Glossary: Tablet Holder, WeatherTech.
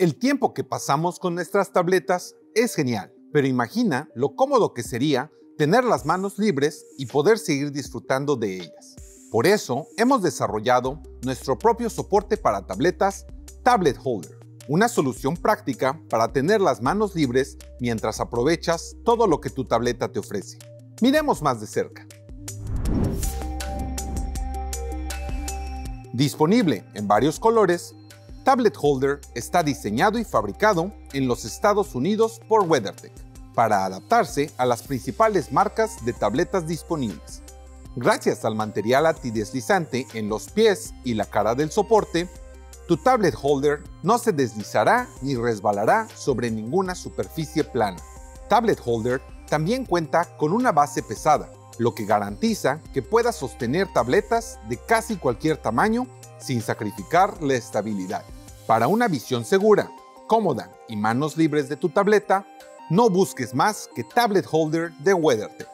El tiempo que pasamos con nuestras tabletas es genial, pero imagina lo cómodo que sería tener las manos libres y poder seguir disfrutando de ellas. Por eso hemos desarrollado nuestro propio soporte para tabletas, Tablet Holder, una solución práctica para tener las manos libres mientras aprovechas todo lo que tu tableta te ofrece. Miremos más de cerca. Disponible en varios colores, Tablet Holder está diseñado y fabricado en los Estados Unidos por WeatherTech para adaptarse a las principales marcas de tabletas disponibles. Gracias al material antideslizante en los pies y la cara del soporte, tu Tablet Holder no se deslizará ni resbalará sobre ninguna superficie plana. Tablet Holder también cuenta con una base pesada, lo que garantiza que puedas sostener tabletas de casi cualquier tamaño sin sacrificar la estabilidad. Para una visión segura, cómoda y manos libres de tu tableta, no busques más que Tablet Holder de WeatherTech.